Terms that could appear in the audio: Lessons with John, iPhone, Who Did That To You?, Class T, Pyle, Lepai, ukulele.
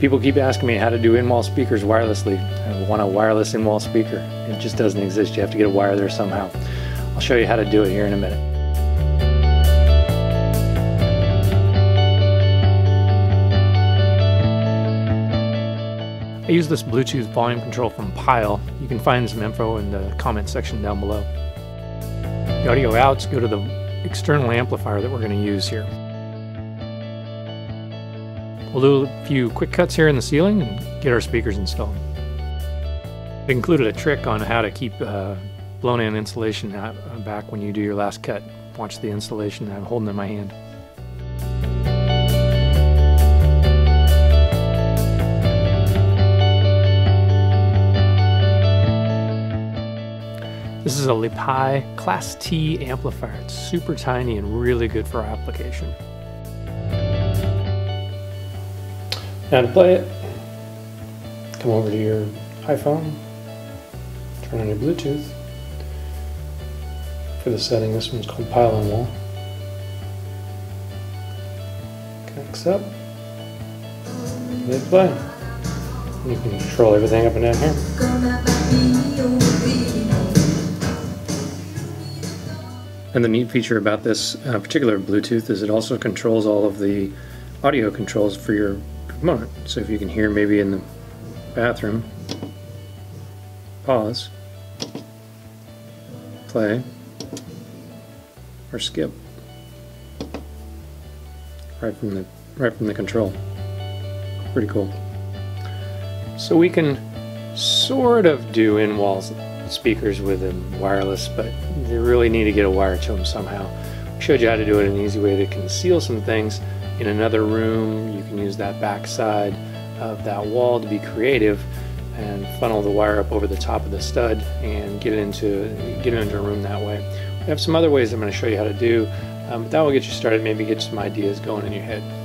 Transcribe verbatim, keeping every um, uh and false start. People keep asking me how to do in-wall speakers wirelessly. I want a wireless in-wall speaker. It just doesn't exist. You have to get a wire there somehow. I'll show you how to do it here in a minute. I use this Bluetooth volume control from Pyle. You can find some info in the comment section down below. The audio outs go to the external amplifier that we're going to use here. We'll do a few quick cuts here in the ceiling and get our speakers installed. I included a trick on how to keep uh, blown-in insulation back when you do your last cut. Watch the installation that I'm holding in my hand. This is a Lepai Class T amplifier. It's super tiny and really good for our application. Now to play it, come over to your iPhone, turn on your Bluetooth. For the setting, this one's called Pyle on Wall. Connects up, hit play. You can control everything up and down here. And the neat feature about this uh, particular Bluetooth is it also controls all of the audio controls for your component. So if you can hear maybe in the bathroom, pause, play, or skip, right from the right from the control. Pretty cool. So we can sort of do in-walls speakers with them wireless, but they really need to get a wire to them somehow. I showed you how to do it in an easy way to conceal some things. In another room, you can use that back side of that wall to be creative and funnel the wire up over the top of the stud and get it into, get it into a room that way. We have some other ways I'm going to show you how to do, um, but that will get you started, maybe get some ideas going in your head.